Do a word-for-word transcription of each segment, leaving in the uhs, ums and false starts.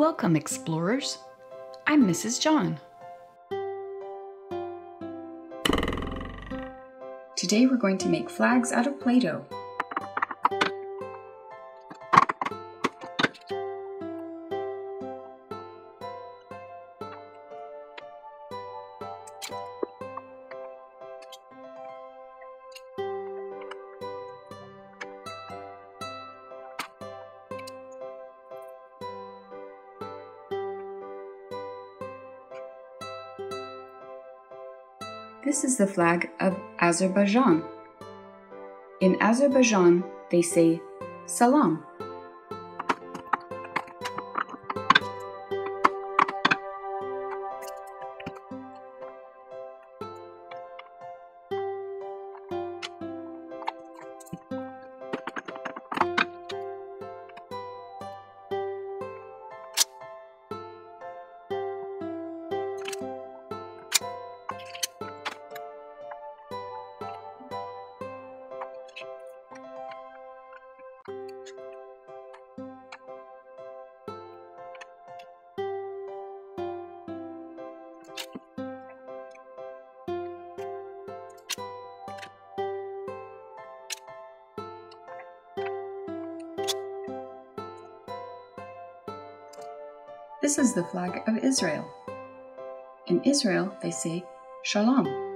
Welcome, explorers. I'm Missus John. Today we're going to make flags out of Play-Doh. This is the flag of Azerbaijan. In Azerbaijan, they say Salam. This is the flag of Israel. In Israel, they say Shalom.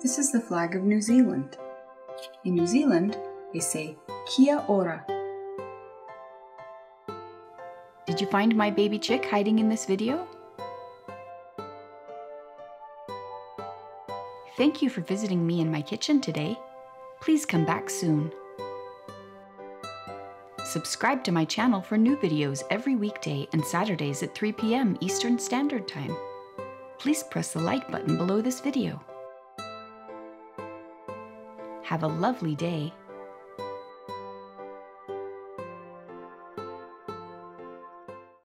This is the flag of New Zealand. In New Zealand, they say Kia ora. Did you find my baby chick hiding in this video? Thank you for visiting me in my kitchen today. Please come back soon. Subscribe to my channel for new videos every weekday and Saturdays at three p m Eastern Standard Time. Please press the like button below this video. Have a lovely day.